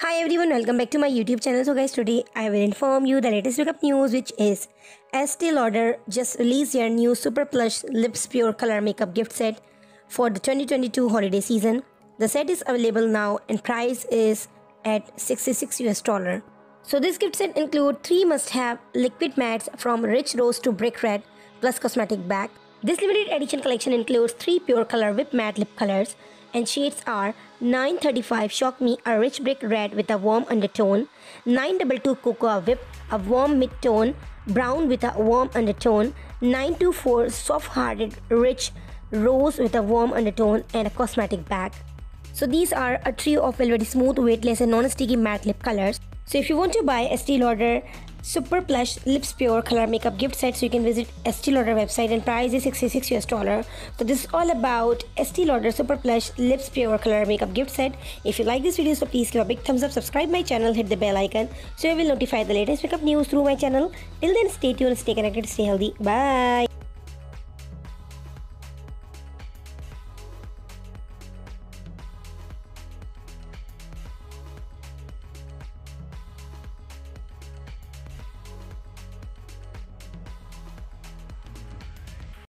Hi everyone, welcome back to my YouTube channel. So guys, today I will inform you the latest makeup news, which is Estée Lauder just released their new super plush lips Pure Color makeup gift set for the 2022 holiday season. The set is available now and price is at $66 US. So this gift set includes 3 must-have liquid mattes from rich rose to brick red plus cosmetic bag. This limited edition collection includes 3 Pure Color whip matte lip colors, and shades are 935 Shock Me, a rich brick red with a warm undertone, 922 Cocoa Whip, a warm mid-tone, brown with a warm undertone, 924 Soft-Hearted Rich Rose with a warm undertone, and a cosmetic bag. So these are a trio of velvety smooth, weightless and non-sticky matte lip colors. So if you want to buy Estée Lauder Super Plush Lips Pure Color Makeup Gift Set, so you can visit Estée Lauder website and price is $66 US. So this is all about Estée Lauder Super Plush Lips Pure Color Makeup Gift Set. If you like this video, so please give a big thumbs up, subscribe my channel, hit the bell icon so you will notify the latest makeup news through my channel. Till then, stay tuned, stay connected, stay healthy. Bye.